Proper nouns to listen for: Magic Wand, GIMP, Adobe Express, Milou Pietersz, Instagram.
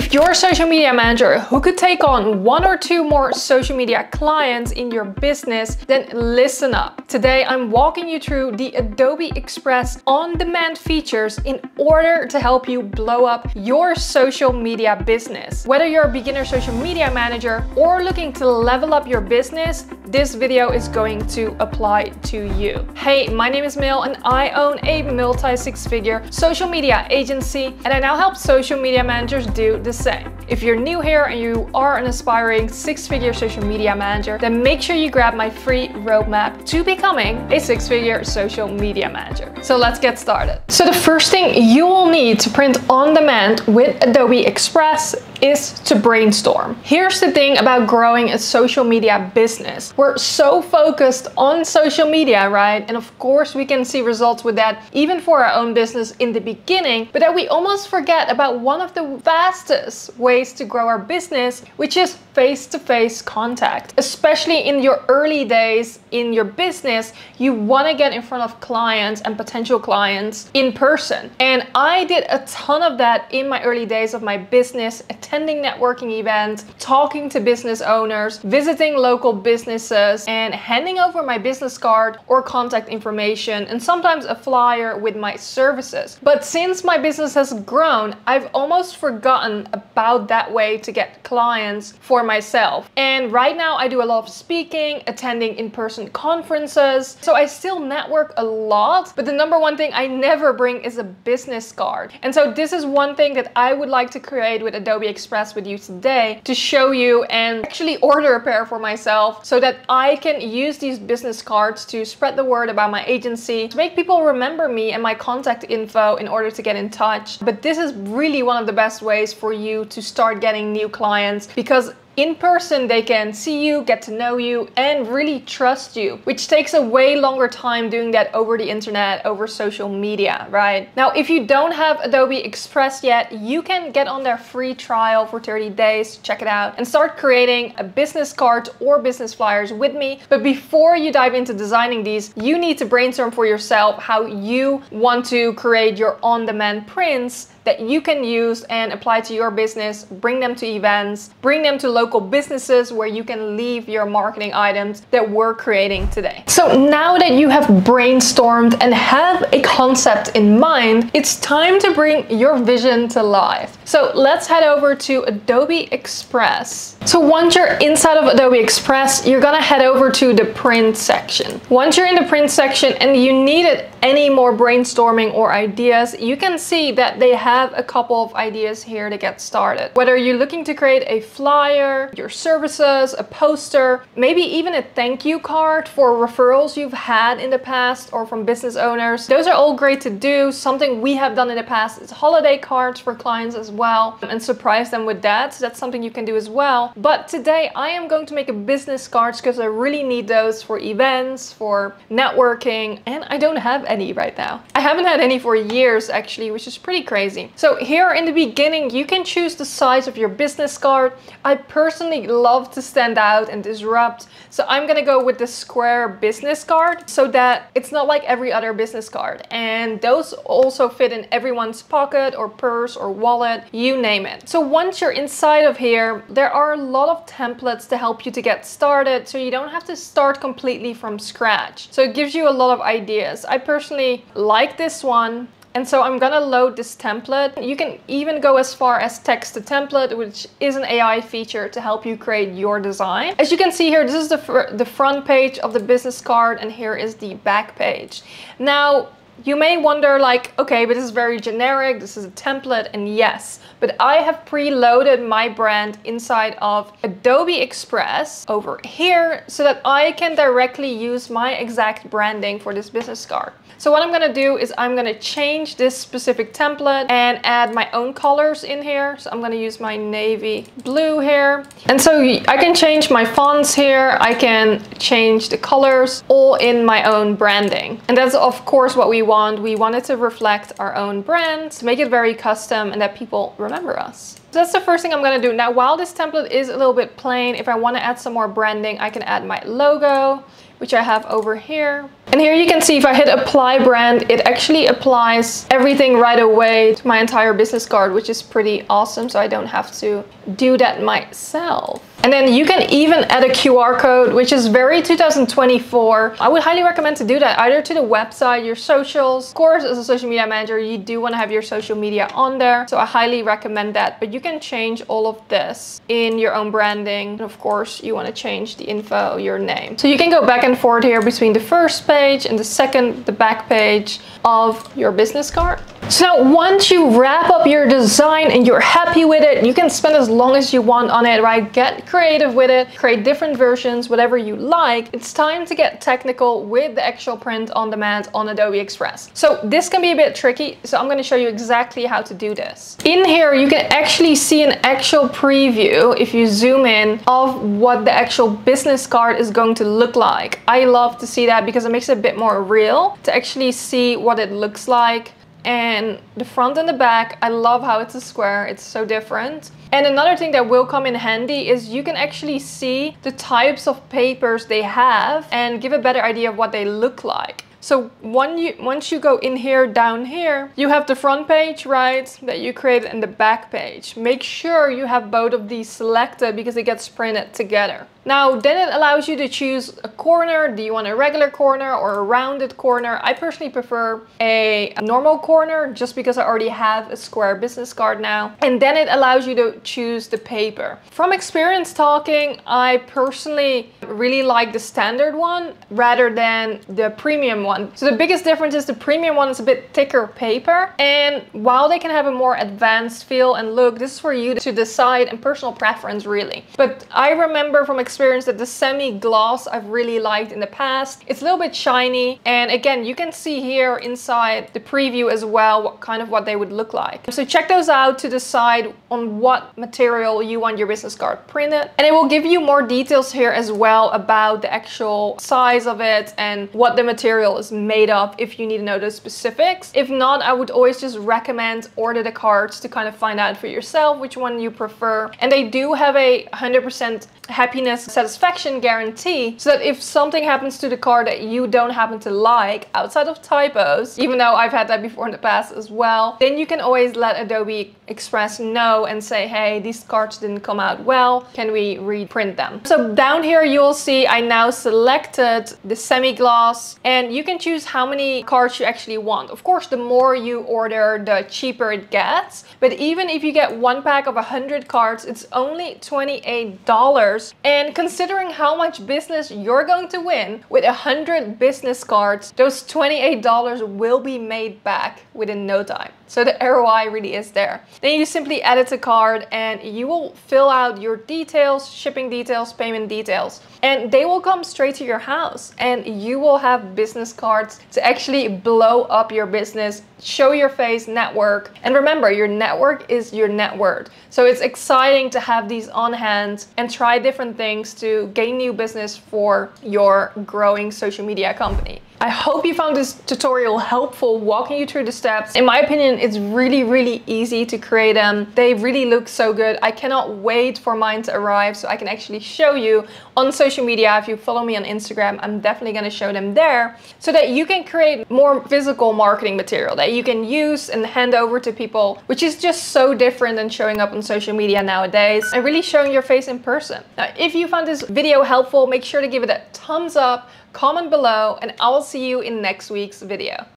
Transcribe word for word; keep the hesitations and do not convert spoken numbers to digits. If you're a social media manager who could take on one or two more social media clients in your business, then listen up. Today, I'm walking you through the Adobe Express on-demand features in order to help you blow up your social media business. Whether you're a beginner social media manager or looking to level up your business, this video is going to apply to you. Hey, my name is Mil and I own a multi-six-figure social media agency, and I now help social media managers do the same. If you're new here and you are an aspiring six-figure social media manager, then make sure you grab my free roadmap to becoming a six-figure social media manager. So let's get started. So the first thing you will need to print on demand with Adobe Express is to brainstorm. Here's the thing about growing a social media business. We're so focused on social media, right? And of course we can see results with that even for our own business in the beginning, but that we almost forget about one of the fastest ways to grow our business, which is face-to-face contact. Especially in your early days in your business, you want to get in front of clients and potential clients in person. And I did a ton of that in my early days of my business, attending networking events, talking to business owners, visiting local businesses, and handing over my business card or contact information, and sometimes a flyer with my services. But since my business has grown, I've almost forgotten about that way to get clients for myself. And right now I do a lot of speaking, attending in-person conferences, so I still network a lot, but the number one thing I never bring is a business card. And so this is one thing that I would like to create with Adobe Express with you today, to show you and actually order a pair for myself so that I can use these business cards to spread the word about my agency, to make people remember me and my contact info in order to get in touch. But this is really one of the best ways for you to start getting new clients, because in person they can see you, get to know you, and really trust you, which takes a way longer time doing that over the internet, over social media, right? Now, if you don't have Adobe Express yet, you can get on their free trial for thirty days, check it out, and start creating a business card or business flyers with me. But before you dive into designing these, you need to brainstorm for yourself how you want to create your on-demand prints that you can use and apply to your business, bring them to events, bring them to local businesses where you can leave your marketing items that we're creating today. So now that you have brainstormed and have a concept in mind, it's time to bring your vision to life. So let's head over to Adobe Express. So once you're inside of Adobe Express, you're gonna head over to the print section. Once you're in the print section and you needed any more brainstorming or ideas, you can see that they have have a couple of ideas here to get started. Whether you're looking to create a flyer, your services, a poster, maybe even a thank you card for referrals you've had in the past or from business owners, those are all great to do. Something we have done in the past is holiday cards for clients as well, and surprise them with that. So that's something you can do as well. But today I am going to make a business cards because I really need those for events, for networking, and I don't have any right now. I haven't had any for years actually, which is pretty crazy. So here in the beginning, you can choose the size of your business card. I personally love to stand out and disrupt, so I'm gonna go with the square business card so that it's not like every other business card. And those also fit in everyone's pocket or purse or wallet, you name it. So once you're inside of here, there are a lot of templates to help you to get started, so you don't have to start completely from scratch. So it gives you a lot of ideas. I personally like this one. And so I'm gonna load this template. You can even go as far as text to template, which is an A I feature to help you create your design. As you can see here, this is the, fr the front page of the business card, and here is the back page. Now, you may wonder like, okay, but this is very generic, this is a template, and yes, but I have preloaded my brand inside of Adobe Express over here so that I can directly use my exact branding for this business card. So what I'm gonna do is I'm gonna change this specific template and add my own colors in here. So I'm gonna use my navy blue here. And so I can change my fonts here, I can change the colors, all in my own branding. And that's of course what we want. We wanted to reflect our own brand, make it very custom, and that people remember us. So that's the first thing I'm going to do. Now, while this template is a little bit plain, if I want to add some more branding, I can add my logo, which I have over here. And here you can see if I hit apply brand, it actually applies everything right away to my entire business card, which is pretty awesome. So I don't have to do that myself. And then you can even add a Q R code, which is very two thousand twenty-four. I would highly recommend to do that either to the website, your socials. Of course, as a social media manager, you do want to have your social media on there. So I highly recommend that. But you can change all of this in your own branding. And of course, you want to change the info, your name. So you can go back and forth here between the first page and the second, the back page of your business card. So once you wrap up your design and you're happy with it, you can spend as long as you want on it, right? Get creative with it, create different versions, whatever you like. It's time to get technical with the actual print on demand on Adobe Express. So this can be a bit tricky, so I'm going to show you exactly how to do this. In here, you can actually see an actual preview, if you zoom in, of what the actual business card is going to look like. I love to see that because it makes it a bit more real to actually see what it looks like. And the front and the back, I love how it's a square, it's so different. And another thing that will come in handy is you can actually see the types of papers they have and give a better idea of what they look like. So when you, once you go in here, down here, you have the front page, right, that you created, and the back page. Make sure you have both of these selected because it gets printed together. Now, then it allows you to choose a corner. Do you want a regular corner or a rounded corner? I personally prefer a normal corner just because I already have a square business card now. And then it allows you to choose the paper. From experience talking, I personally really like the standard one rather than the premium one. So the biggest difference is the premium one is a bit thicker paper. And while they can have a more advanced feel and look, this is for you to decide and personal preference really. But I remember from experience experience that the semi-gloss I've really liked in the past. It's a little bit shiny, and again you can see here inside the preview as well what kind of what they would look like. So check those out to decide on what material you want your business card printed, and it will give you more details here as well about the actual size of it and what the material is made of if you need to know the specifics. If not, I would always just recommend order the cards to kind of find out for yourself which one you prefer. And they do have a one hundred percent happiness satisfaction guarantee, so that if something happens to the card that you don't happen to like outside of typos, even though I've had that before in the past as well, then you can always let Adobe Express know and say, hey, these cards didn't come out well, can we reprint them? So down here you'll see I now selected the semi-gloss, and you can choose how many cards you actually want. Of course, the more you order, the cheaper it gets, but even if you get one pack of one hundred cards, it's only twenty-eight dollars. And considering how much business you're going to win with one hundred business cards, those twenty-eight dollars will be made back within no time. So the R O I really is there. Then you simply edit a card and you will fill out your details, shipping details, payment details, and they will come straight to your house, and you will have business cards to actually blow up your business, show your face, network. And remember, your network is your net worth. So it's exciting to have these on hand and try different things to gain new business for your growing social media company. I hope you found this tutorial helpful, walking you through the steps. In my opinion, it's really, really easy to create them. They really look so good. I cannot wait for mine to arrive so I can actually show you on social media. If you follow me on Instagram, I'm definitely going to show them there so that you can create more physical marketing material that you can use and hand over to people, which is just so different than showing up on social media nowadays and really showing your face in person. Now, if you found this video helpful, make sure to give it a thumbs up, comment below, and I'll see you in next week's video.